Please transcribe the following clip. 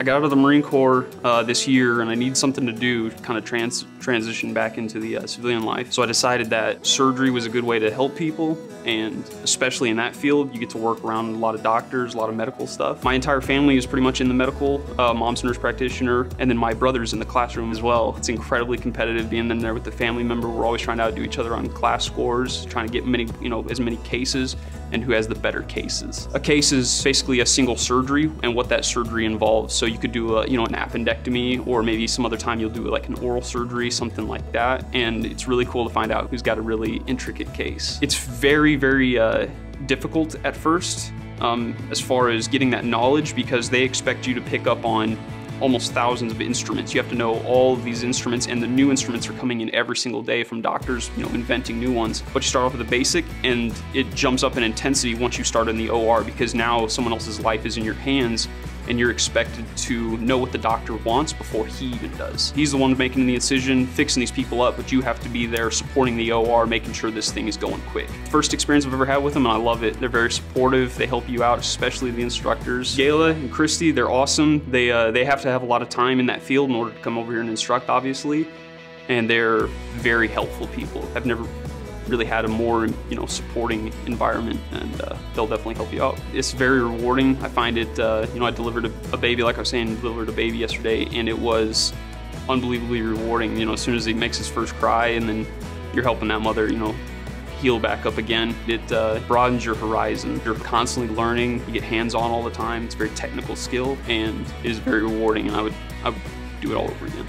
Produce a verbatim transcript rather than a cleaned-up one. I got out of the Marine Corps uh, this year, and I needed something to do to kind of trans transition back into the uh, civilian life. So I decided that surgery was a good way to help people, and especially in that field, you get to work around a lot of doctors, a lot of medical stuff. My entire family is pretty much in the medical. Uh, mom's a nurse practitioner, and then my brother's in the classroom as well. It's incredibly competitive being in there with the family member. We're always trying to outdo each other on class scores, trying to get many, you know, as many cases, and who has the better cases. A case is basically a single surgery, and what that surgery involves. So you could do a, you know, an appendectomy, or maybe some other time you'll do like an oral surgery, something like that. And it's really cool to find out who's got a really intricate case. It's very, very uh, difficult at first um, as far as getting that knowledge, because they expect you to pick up on almost thousands of instruments. You have to know all of these instruments, and the new instruments are coming in every single day from doctors, you know, inventing new ones. But you start off with a basic, and it jumps up in intensity once you start in the O R, because now someone else's life is in your hands, and you're expected to know what the doctor wants before he even does. He's the one making the incision, fixing these people up, but you have to be there supporting the O R, making sure this thing is going quick. First experience I've ever had with them, and I love it. They're very supportive. They help you out, especially the instructors. Gaila and Christy, they're awesome. They, uh, they have to have a lot of time in that field in order to come over here and instruct, obviously, and they're very helpful people. I've never really had a more, you know, supporting environment, and uh, they'll definitely help you out. It's very rewarding. I find it, uh, you know, I delivered a, a baby, like I was saying, delivered a baby yesterday, and it was unbelievably rewarding. You know, as soon as he makes his first cry, and then you're helping that mother, you know, heal back up again. It uh, broadens your horizon. You're constantly learning. You get hands-on all the time. It's a very technical skill, and it is very rewarding, and I would, I would do it all over again.